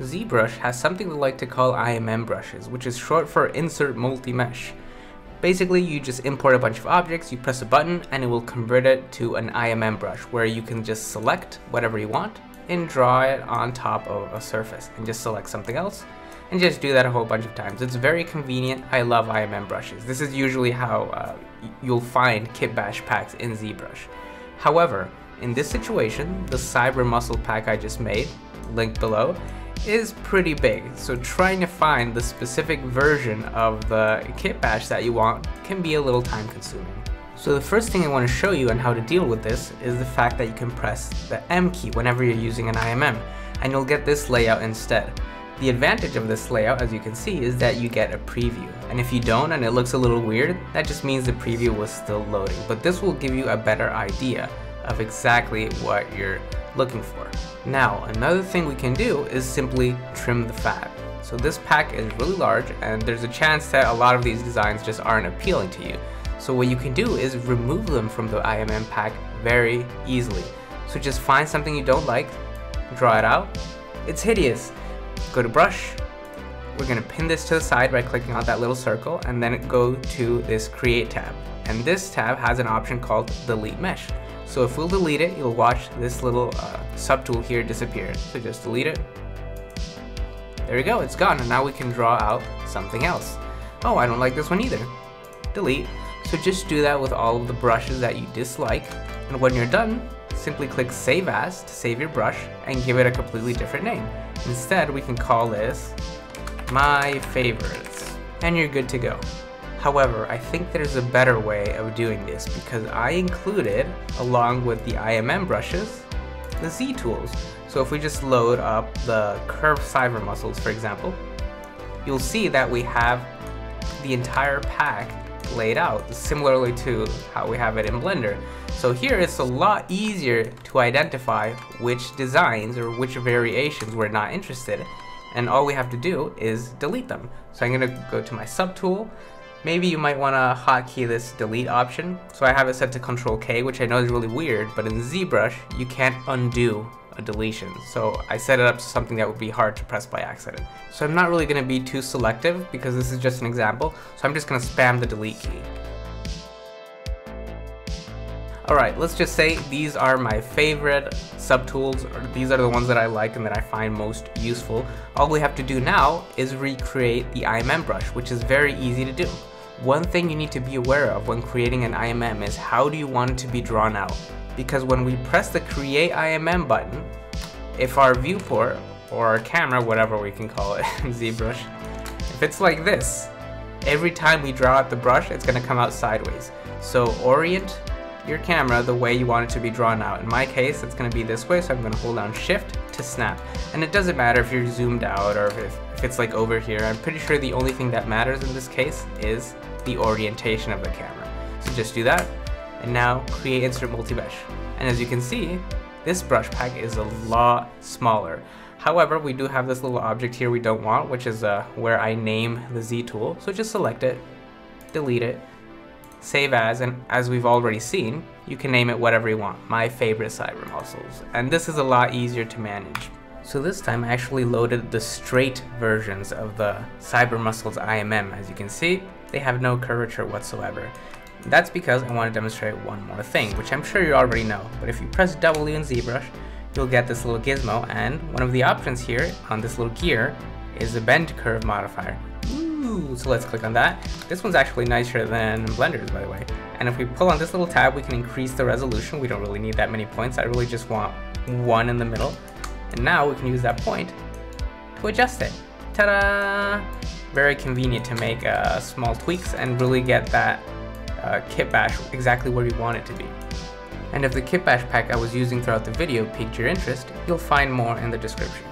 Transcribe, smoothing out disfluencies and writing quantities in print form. ZBrush has something they like to call IMM brushes, which is short for Insert Multi-Mesh. Basically, you just import a bunch of objects, you press a button, and it will convert it to an IMM brush, where you can just select whatever you want and draw it on top of a surface, and just select something else, and just do that a whole bunch of times. It's very convenient. I love IMM brushes. This is usually how you'll find kit bash packs in ZBrush. However, in this situation, the Cyber Muscle pack I just made, linked below, is pretty big, so trying to find the specific version of the kit bash that you want can be a little time consuming. So the first thing I want to show you on how to deal with this is the fact that you can press the M key whenever you're using an IMM, and you'll get this layout instead. The advantage of this layout, as you can see, is that you get a preview, and if you don't and it looks a little weird, that just means the preview was still loading, but this will give you a better idea of exactly what you're looking for. Now, another thing we can do is simply trim the fat. So this pack is really large, and there's a chance that a lot of these designs just aren't appealing to you. So what you can do is remove them from the IMM pack very easily. So just find something you don't like, draw it out. It's hideous. Go to brush. We're gonna pin this to the side by clicking on that little circle, and then go to this create tab. And this tab has an option called delete mesh. So if we'll delete it, you'll watch this little subtool here disappear. So just delete it. There we go, it's gone, and now we can draw out something else. Oh, I don't like this one either. Delete. So just do that with all of the brushes that you dislike, and when you're done, simply click Save As to save your brush and give it a completely different name. Instead, we can call this My Favorites, and you're good to go. However, I think there's a better way of doing this, because I included, along with the IMM brushes, the Z tools. So if we just load up the curved Cyber Muscles, for example, you'll see that we have the entire pack laid out similarly to how we have it in Blender. So here it's a lot easier to identify which designs or which variations we're not interested in, and all we have to do is delete them. So I'm going to go to my subtool. Maybe you might want to hotkey this delete option. So I have it set to Control K, which I know is really weird, but in ZBrush, you can't undo a deletion. So I set it up to something that would be hard to press by accident. So I'm not really going to be too selective because this is just an example. So I'm just going to spam the delete key. Alright, let's just say these are my favorite subtools, or these are the ones that I like and that I find most useful. All we have to do now is recreate the IMM brush, which is very easy to do. One thing you need to be aware of when creating an IMM is how do you want it to be drawn out? Because when we press the Create IMM button, if our viewport, or our camera, whatever we can call it, ZBrush, if it's like this, every time we draw out the brush, it's going to come out sideways. So orient your camera the way you want it to be drawn out. In my case, it's going to be this way, so I'm going to hold down Shift to snap. And it doesn't matter if you're zoomed out or if it's like over here. I'm pretty sure the only thing that matters in this case is the orientation of the camera. So just do that, and now create Insert Multi-Mesh. And as you can see, this brush pack is a lot smaller. However, we do have this little object here we don't want, which is where I name the Z tool. So just select it, delete it, Save As, and as we've already seen, you can name it whatever you want. My Favorite Cyber Muscles. And this is a lot easier to manage. So this time I actually loaded the straight versions of the Cyber Muscles IMM. As you can see, they have no curvature whatsoever. That's because I want to demonstrate one more thing, which I'm sure you already know. But if you press W in ZBrush, you'll get this little gizmo, and one of the options here on this little gear is the bend curve modifier. So let's click on that. This one's actually nicer than Blender's, by the way. And if we pull on this little tab, we can increase the resolution. We don't really need that many points. I really just want one in the middle. And now we can use that point to adjust it. Ta-da! Very convenient to make small tweaks and really get that kit bash exactly where you want it to be. And if the kit bash pack I was using throughout the video piqued your interest, you'll find more in the description.